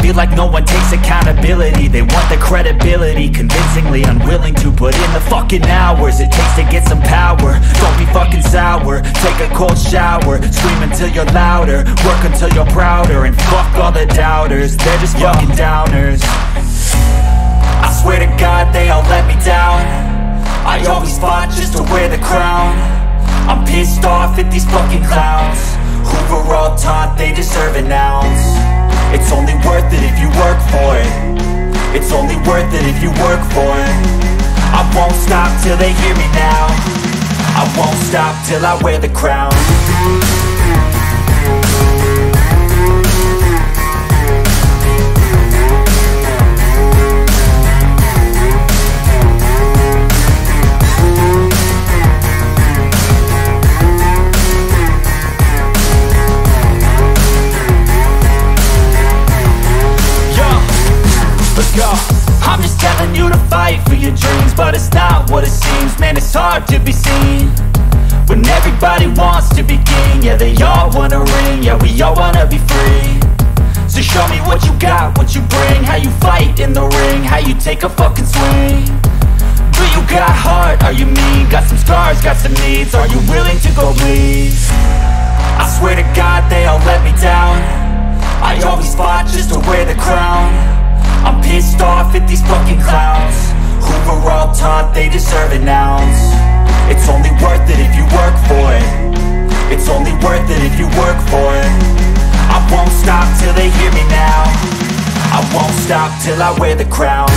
feel like no one takes accountability. They want the credibility, convincingly unwilling to put in the fucking hours it takes to get some power. Don't be fucking sour, take a cold shower. Scream until you're louder, work until you're prouder. And fuck all the doubters, they're just fucking downers. I swear to God they all let me down. I always fought just to wear the crown. I'm pissed off at these fucking clowns who were all taught they deserve an ounce. It's only worth it if you work for it. It's only worth it if you work for it. I won't stop till they hear me now. I won't stop till I wear the crown. I'm just telling you to fight for your dreams, but it's not what it seems. Man, it's hard to be seen when everybody wants to be king. Yeah, they all wanna ring, yeah, we all wanna be free. So show me what you got, what you bring, how you fight in the ring, how you take a fucking swing. Do you got heart, are you mean? Got some scars, got some needs, are you willing to go bleed? I swear to God they all let me down. I always fought just to wear the crown. I'm pissed off at these fucking clowns who were all taught they deserve an ounce. It's only worth it if you work for it. It's only worth it if you work for it. I won't stop till they hear me now. I won't stop till I wear the crown.